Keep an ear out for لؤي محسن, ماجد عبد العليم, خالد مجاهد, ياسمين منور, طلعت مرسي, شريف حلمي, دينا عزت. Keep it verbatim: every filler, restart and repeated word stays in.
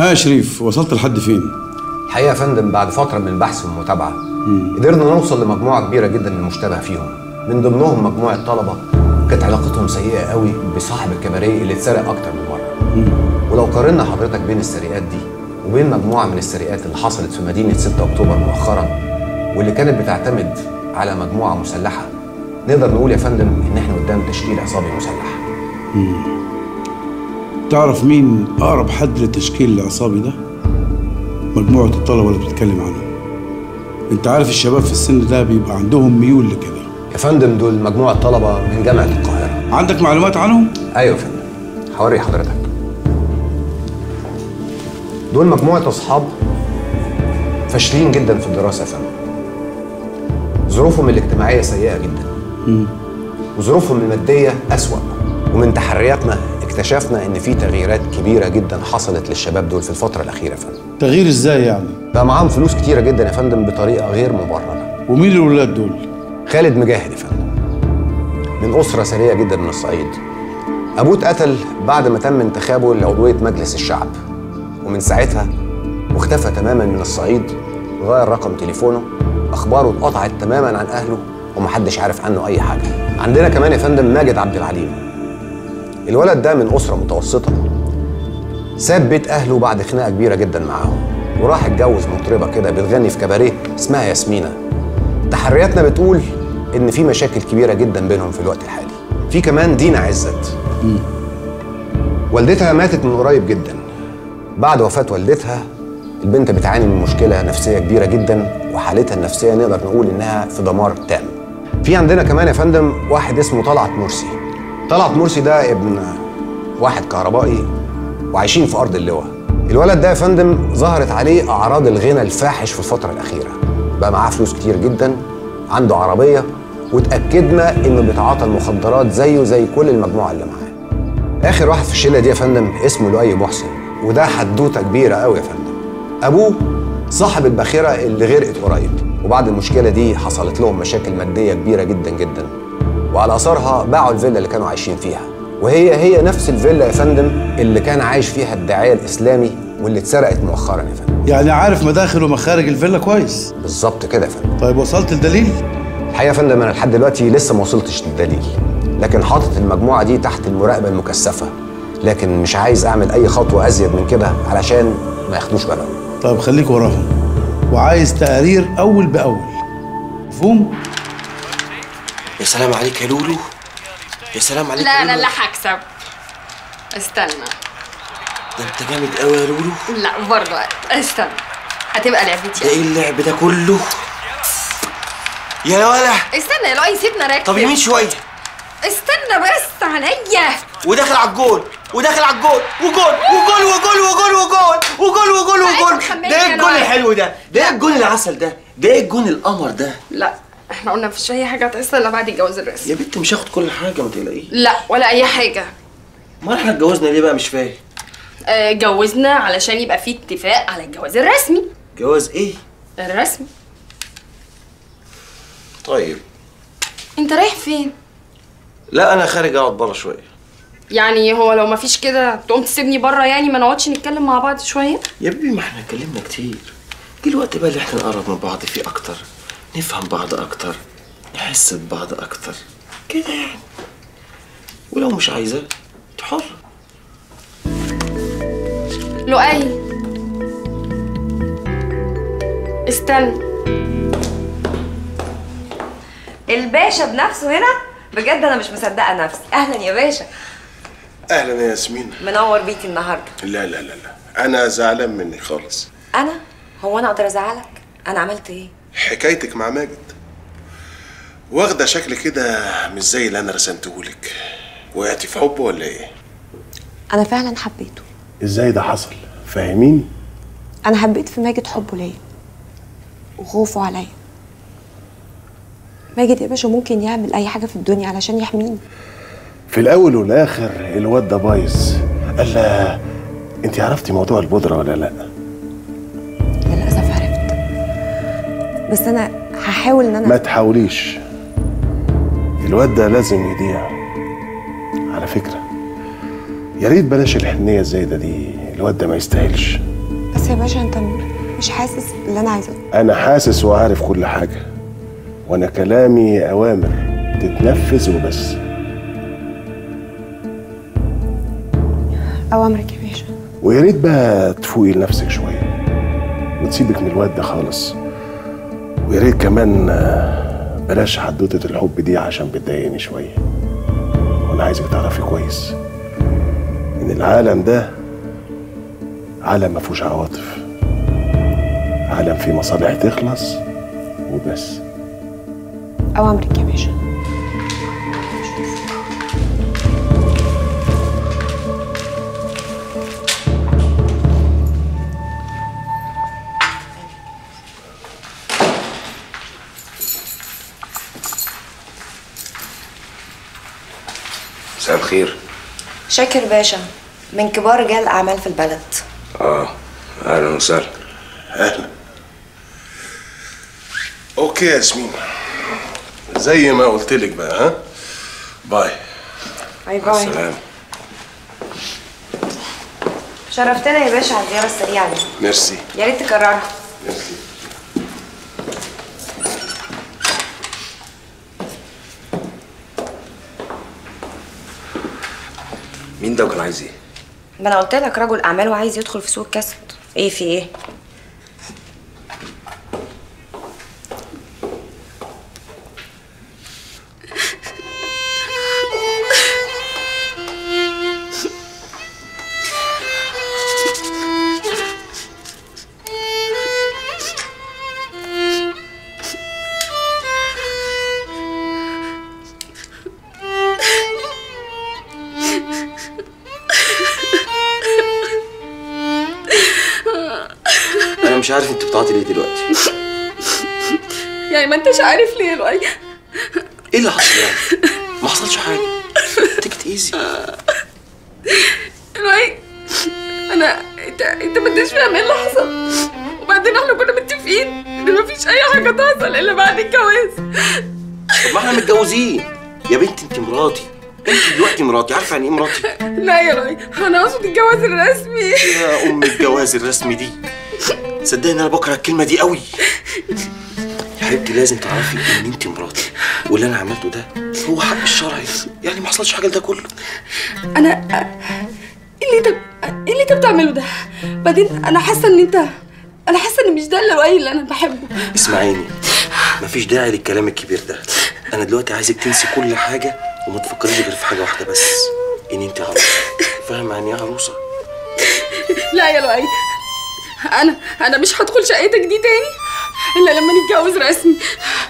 ها يا شريف، وصلت لحد فين؟ الحقيقه يا فندم بعد فتره من البحث والمتابعه قدرنا نوصل لمجموعه كبيره جدا من المشتبه فيهم، من ضمنهم مجموعه طلبه كانت علاقتهم سيئه قوي بصاحب الكباريه اللي اتسرق اكتر من مره. مم. ولو قارنا حضرتك بين السرقات دي وبين مجموعه من السرقات اللي حصلت في مدينه ستة أكتوبر مؤخرا واللي كانت بتعتمد على مجموعه مسلحه، نقدر نقول يا فندم ان احنا قدام تشكيل عصابي مسلح. مم. تعرف مين أقرب حد للتشكيل العصابي ده؟ مجموعة الطلبة اللي بتتكلم عنها. أنت عارف الشباب في السن ده بيبقى عندهم ميول لكده. يا فندم دول مجموعة طلبة من جامعة القاهرة. عندك معلومات عنهم؟ أيوة يا فندم، هوري حضرتك. دول مجموعة أصحاب فاشلين جدا في الدراسة يا فندم. ظروفهم الاجتماعية سيئة جدا. م. وظروفهم المادية أسوأ. ومن تحرياتنا اكتشفنا ان في تغييرات كبيره جدا حصلت للشباب دول في الفتره الاخيره يا فندم. تغيير ازاي يعني؟ بقى معاهم فلوس كتيره جدا يا فندم بطريقه غير مبرره. ومين الولاد دول؟ خالد مجاهد يا فندم، من اسره ثريه جدا من الصعيد، ابوه اتقتل بعد ما تم انتخابه لعضويه مجلس الشعب، ومن ساعتها واختفى تماما من الصعيد، غير رقم تليفونه، اخباره اتقطعت تماما عن اهله ومحدش عارف عنه اي حاجه. عندنا كمان يا فندم ماجد عبد العليم، الولد ده من أسرة متوسطة، ساب بيت أهله بعد خناقة كبيرة جدا معاهم وراح اتجوز مطربة كده بتغني في كباريه اسمها ياسمينة. تحرياتنا بتقول إن في مشاكل كبيرة جدا بينهم في الوقت الحالي. في كمان دينا عزت، والدتها ماتت من قريب جدا. بعد وفاة والدتها البنت بتعاني من مشكلة نفسية كبيرة جدا، وحالتها النفسية نقدر نقول إنها في دمار تام. في عندنا كمان يا فندم واحد اسمه طلعت مرسي. طلعت مرسي ده ابن واحد كهربائي وعايشين في أرض اللواء. الولد ده يا فندم ظهرت عليه أعراض الغنى الفاحش في الفترة الأخيرة، بقى معاه فلوس كتير جدا، عنده عربية، وتأكدنا إنه بيتعاطى المخدرات زيه زي كل المجموعة اللي معاه. آخر واحد في الشلة دي يا فندم اسمه لؤي محسن، وده حدوتة كبيرة قوي يا فندم. أبوه صاحب الباخرة اللي غرقت قريب، وبعد المشكلة دي حصلت لهم مشاكل مادية كبيرة جدا جدا، وعلى اثارها باعوا الفيلا اللي كانوا عايشين فيها، وهي هي نفس الفيلا يا فندم اللي كان عايش فيها الداعيه الاسلامي واللي اتسرقت مؤخرا يا فندم. يعني عارف مداخل ومخارج الفيلا كويس؟ بالظبط كده يا فندم. طيب وصلت لدليل؟ الحقيقه يا فندم انا لحد دلوقتي لسه ما وصلتش للدليل، لكن حاطط المجموعه دي تحت المراقبه المكثفه، لكن مش عايز اعمل اي خطوه ازيد من كده علشان ما ياخدوش بالهم. طيب خليك وراهم، وعايز تقارير اول باول. مفهوم؟ يا سلام عليك يا لولو، يا سلام عليك. لا انا اللي هكسب، استنى. ده انت جامد قوي يا لولو. لا برضه استنى، هتبقى لعبتي. ده ايه اللعب ده كله يا ولا؟ استنى يا لؤي سيبنا راكب. طب يمين شويه، استنى بس عليا. وداخل على الجول، وداخل على الجول، وجول وجول وجول وجول وجول وجول وجول وجول. ده ايه الجول الحلو ده؟ ده ايه الجول العسل ده؟ ده ايه الجول القمر ده؟ لا احنا قلنا مفيش اي حاجه هتحصل الا بعد الجواز الرسمي. يا بنت مش هاخد كل حاجه ما تقلقيش. لا ولا اي حاجه. امال احنا اتجوزنا ليه بقى؟ مش فاهم. اتجوزنا اه علشان يبقى في اتفاق على الجواز الرسمي. جواز ايه؟ الرسمي. طيب انت رايح فين؟ لا انا خارج اقعد بره شويه. يعني هو لو مفيش كده تقوم تسيبني بره يعني ما نقعدش نتكلم مع بعض شويه؟ يا بيبي ما احنا اتكلمنا كتير، جه الوقت بقى اللي احنا نقرب من بعض فيه اكتر، نفهم بعض أكتر، نحس ببعض أكتر كده يعني. ولو مش عايزة أنت حرة. لؤي استنى، الباشا بنفسه هنا؟ بجد أنا مش مصدقة نفسي. أهلا يا باشا. أهلا يا ياسمين، منور بيتي النهاردة. لا لا لا لا أنا زعلان مني خالص. أنا؟ هو أنا أقدر أزعلك؟ أنا عملت إيه؟ حكايتك مع ماجد واخده شكل كده مش زي اللي انا رسمتهولك. وقعتي في حبه ولا ايه؟ انا فعلا حبيته. ازاي ده حصل؟ فاهميني. انا حبيت في ماجد حبه ليا وخوفه عليا. ماجد يا باشا ممكن يعمل اي حاجه في الدنيا علشان يحميني. في الاول والاخر الواد ده بايظ. الا انت عرفتي موضوع البودره ولا لا؟ بس أنا هحاول إن أنا ما تحاوليش. الواد ده لازم يضيع. على فكرة يا ريت بلاش الحنية الزايدة دي، الواد ده ما يستاهلش. بس يا باشا انت مش حاسس اللي انا عايزاه. انا حاسس وعارف كل حاجه، وانا كلامي اوامر تتنفذ وبس. اوامرك يا باشا. ويا ريت بقى تفوقي لنفسك شويه وتسيبك من الواد ده خالص، ويا ريت كمان بلاش حدوته الحب دي عشان بتضايقني شويه. وانا عايزك تعرفي كويس ان العالم ده عالم ما فيهوش عواطف، عالم فيه مصالح تخلص وبس. اوامرك يا باشا. مساء الخير. شاكر باشا، من كبار رجال الاعمال في البلد. اه اهلا وسهلا. اهلا. اوكي يا ياسمين، زي ما قلت لك بقى. ها باي. باي باي. السلام. شرفتنا يا باشا على الزياره السريعه دي. ميرسي. يا ريت تكررها. ميرسي. مين ده وكان عايز ايه؟ ما انا قلت لك رجل اعمال وعايز يدخل في سوق الكسب. ايه في ايه؟ مش عارف انت بتعاطي ليه دلوقتي؟ يعني ما انتش عارف ليه لؤي؟ ايه اللي حصل يعني؟ ما حصلش حاجه. تكت ايزي. لؤي انا انت انت ما انتش فاهم ايه اللي حصل. وبعدين احنا كنا متفقين ان ما فيش اي حاجه تحصل الا بعد الجواز. طب ما احنا متجوزين يا بنتي، انت مراتي. انت دلوقتي مراتي، عارفه يعني ايه مراتي؟ لا يا لؤي انا اقصد الجواز الرسمي. يا ام الجواز الرسمي دي، صدقني انا بكره الكلمه دي قوي يا حبيبتي. لازم تعرفي ان انت مراتي، واللي انا عملته ده هو حق الشرعي، يعني ما حصلش حاجه لده كله. انا ايه اللي انت ايه اللي انت بتعمله ده؟ بعدين انا حاسه ان انت انا حاسه ان مش ده اللي لؤي اللي انا بحبه. اسمعيني، مفيش داعي للكلام الكبير ده. انا دلوقتي عايزك تنسي كل حاجه وما تفكريش غير في حاجه واحده بس، ان انت عروسه. فاهمه يعني ايه عروسه؟ لا يا لؤي، أنا أنا مش هدخل شقتك دي تاني إلا لما نتجوز رسمي.